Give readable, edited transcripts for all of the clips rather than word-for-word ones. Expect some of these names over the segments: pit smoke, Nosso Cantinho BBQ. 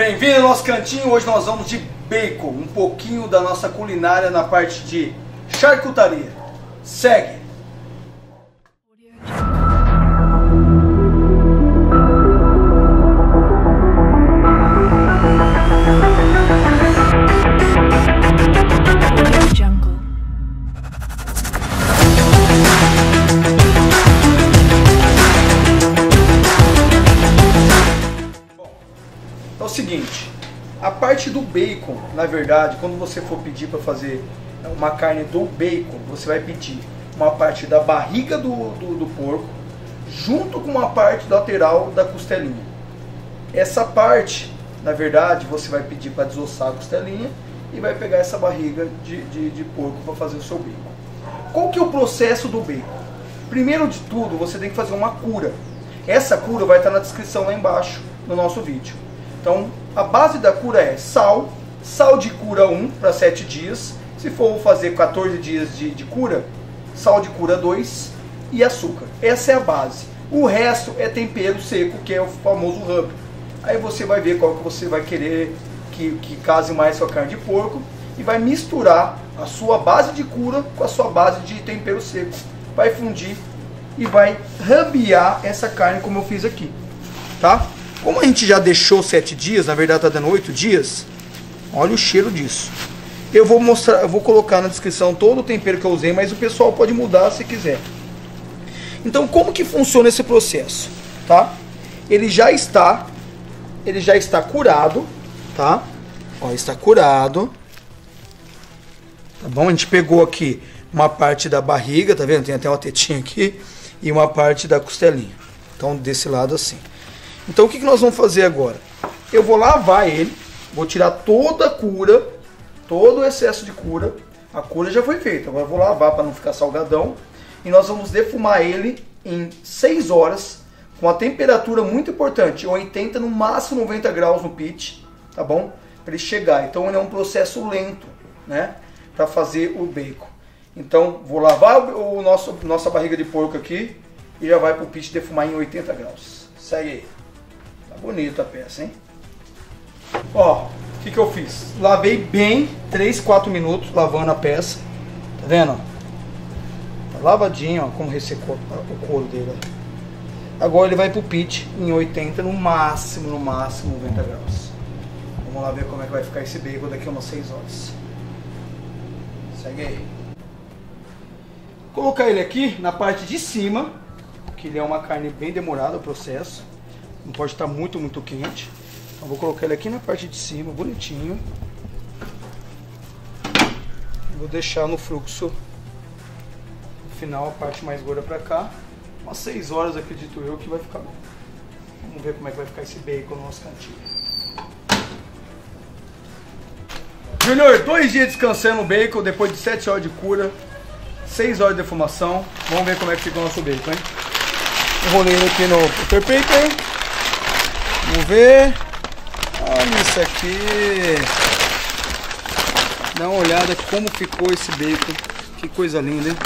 Bem-vindo ao nosso cantinho. Hoje nós vamos de bacon, um pouquinho da nossa culinária na parte de charcutaria. Segue! É o seguinte, a parte do bacon, na verdade, quando você for pedir para fazer uma carne do bacon, você vai pedir uma parte da barriga do porco, junto com uma parte lateral da costelinha. Essa parte, na verdade, você vai pedir para desossar a costelinha e vai pegar essa barriga de porco para fazer o seu bacon. Qual que é o processo do bacon? Primeiro de tudo, você tem que fazer uma cura. Essa cura vai estar na descrição lá embaixo no nosso vídeo. Então, a base da cura é sal de cura 1 para 7 dias, se for fazer 14 dias de cura, sal de cura 2 e açúcar. Essa é a base. O resto é tempero seco, que é o famoso rub. Aí você vai ver qual que você vai querer que case mais com a carne de porco e vai misturar a sua base de cura com a sua base de tempero seco. Vai fundir e vai rubear essa carne como eu fiz aqui, tá? Como a gente já deixou 7 dias, na verdade está dando 8 dias, olha o cheiro disso. Eu vou mostrar, eu vou colocar na descrição todo o tempero que eu usei, mas o pessoal pode mudar se quiser. Então, como que funciona esse processo, tá? Ele já está curado, tá? Ó, está curado. Tá bom? A gente pegou aqui uma parte da barriga, tá vendo? Tem até uma tetinha aqui e uma parte da costelinha. Então, desse lado assim. Então o que nós vamos fazer agora? Eu vou lavar ele, vou tirar toda a cura, todo o excesso de cura. A cura já foi feita, agora eu vou lavar para não ficar salgadão. E nós vamos defumar ele em 6 horas, com a temperatura muito importante, 80 no máximo 90 graus no pitch, tá bom? Para ele chegar. Então ele é um processo lento, né? Para fazer o bacon. Então vou lavar o nossa barriga de porco aqui e já vai para o pitch defumar em 80 graus. Segue aí. Tá bonita a peça, hein? Ó, o que eu fiz? Lavei bem 3, 4 minutos lavando a peça. Tá vendo? Tá lavadinho, ó, como ressecou o couro dele. Ó. Agora ele vai pro pitch em 80, no máximo 90 graus. Vamos lá ver como é que vai ficar esse bacon daqui a umas 6 horas. Segue aí. Vou colocar ele aqui na parte de cima, que ele é uma carne bem demorada o processo. Não pode estar muito quente. Então vou colocar ele aqui na parte de cima, bonitinho. Vou deixar no fluxo final a parte mais gorda pra cá. Umas 6 horas, acredito eu, que vai ficar bom. Vamos ver como é que vai ficar esse bacon no nosso cantinho. Júnior, 2 dias descansando o bacon, depois de 7 horas de cura, 6 horas de defumação. Vamos ver como é que fica o nosso bacon, hein? Enrolei ele aqui no Peter Paper. Vamos ver. Olha isso aqui. Dá uma olhada como ficou esse bacon. Que coisa linda, hein?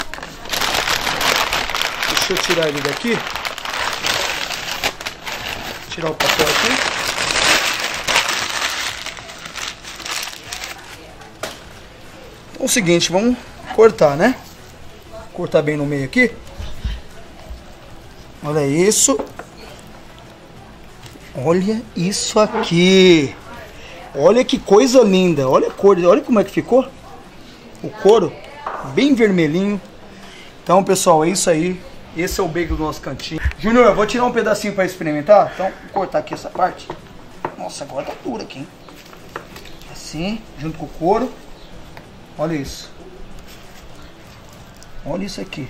Deixa eu tirar ele daqui. Tirar o papel aqui. Então é o seguinte, vamos cortar, né? Cortar bem no meio aqui. Olha isso. Olha isso aqui. Olha que coisa linda. Olha a cor. Olha como é que ficou. O couro bem vermelhinho. Então, pessoal, é isso aí. Esse é o bacon do nosso cantinho. Júnior, eu vou tirar um pedacinho para experimentar. Então, vou cortar aqui essa parte. Nossa, agora tá dura aqui, hein? Assim, junto com o couro. Olha isso. Olha isso aqui.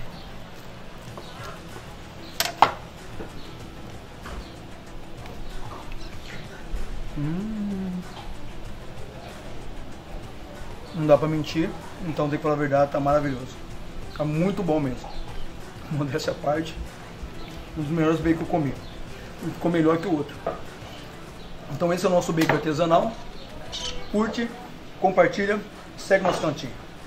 Não dá pra mentir, então tem que falar a verdade, tá maravilhoso. Tá muito bom mesmo. Modéstia à parte, um dos melhores bacon que eu comi. Um ficou melhor que o outro. Então esse é o nosso bacon artesanal. Curte, compartilha, segue nosso cantinho.